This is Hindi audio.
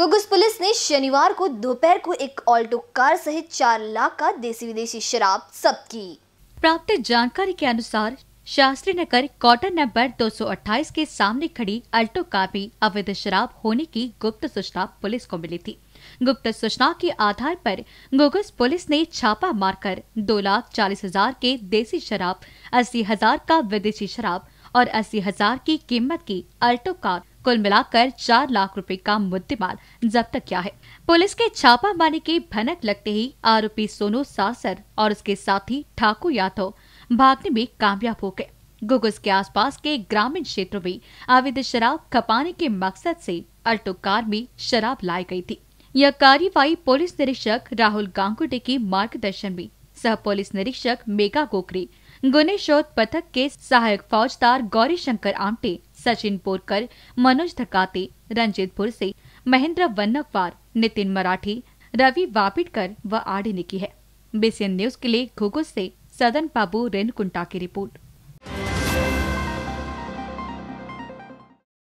गुगस पुलिस ने शनिवार को दोपहर को एक ऑल्टो कार सहित 4 लाख का देसी विदेशी शराब जब्त की। प्राप्त जानकारी के अनुसार शास्त्री नगर क्वार्टर नंबर 228 के सामने खड़ी अल्टो कार में अवैध शराब होने की गुप्त सूचना पुलिस को मिली थी। गुप्त सूचना के आधार पर गुगस पुलिस ने छापा मारकर 2,40,000 के देसी शराब, 80,000 का विदेशी शराब और 80,000 की कीमत की अल्टो कार, कुल मिलाकर 4 लाख रुपए का मुद्देमाल जब्त किया है। पुलिस के छापा मारने की भनक लगते ही आरोपी सोनू सासर और उसके साथी ठाकुर यादव भागने में कामयाब हो गए। गुगस के आसपास के ग्रामीण क्षेत्रों में अवैध शराब खपाने के मकसद से अल्टो कार में शराब लाई गई थी। यह कार्यवाही पुलिस निरीक्षक राहुल गांगुडे के मार्गदर्शन में सह पुलिस निरीक्षक मेघा गोखरे, गुने शोध पथक के सहायक फौजदार गौरीशंकर शंकर आमटे, सचिन पोरकर, मनोज धकाते, रंजीत भूर्से, महेंद्र वन्नकवार, नितिन मराठी, रवि वापिटकर व आड़ी ने की है। INBCN न्यूज के लिए गुगस से सदन बाबू रेनकुंटा की रिपोर्ट।